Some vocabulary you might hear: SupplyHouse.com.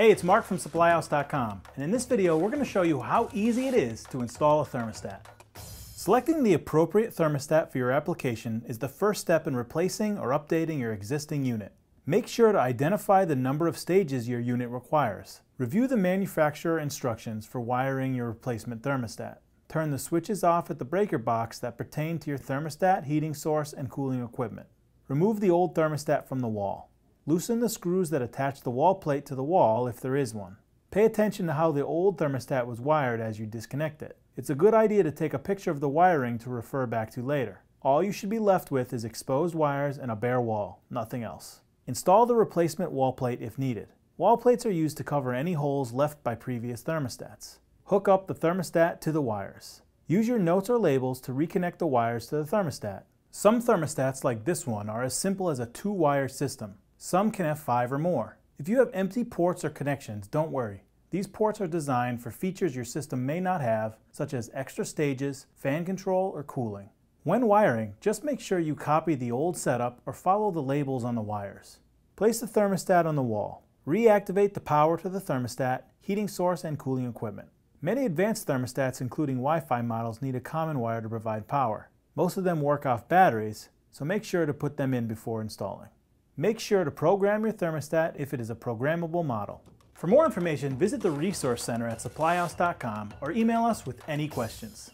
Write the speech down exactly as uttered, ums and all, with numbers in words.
Hey, it's Mark from Supply House dot com, and in this video we're going to show you how easy it is to install a thermostat. Selecting the appropriate thermostat for your application is the first step in replacing or updating your existing unit. Make sure to identify the number of stages your unit requires. Review the manufacturer instructions for wiring your replacement thermostat. Turn the switches off at the breaker box that pertain to your thermostat, heating source, and cooling equipment. Remove the old thermostat from the wall. Loosen the screws that attach the wall plate to the wall if there is one. Pay attention to how the old thermostat was wired as you disconnect it. It's a good idea to take a picture of the wiring to refer back to later. All you should be left with is exposed wires and a bare wall, nothing else. Install the replacement wall plate if needed. Wall plates are used to cover any holes left by previous thermostats. Hook up the thermostat to the wires. Use your notes or labels to reconnect the wires to the thermostat. Some thermostats like this one are as simple as a two-wire system. Some can have five or more. If you have empty ports or connections, don't worry. These ports are designed for features your system may not have, such as extra stages, fan control, or cooling. When wiring, just make sure you copy the old setup or follow the labels on the wires. Place the thermostat on the wall. Reactivate the power to the thermostat, heating source, and cooling equipment. Many advanced thermostats, including Wi-Fi models, need a common wire to provide power. Most of them work off batteries, so make sure to put them in before installing. Make sure to program your thermostat if it is a programmable model. For more information, visit the Resource Center at Supply House dot com or email us with any questions.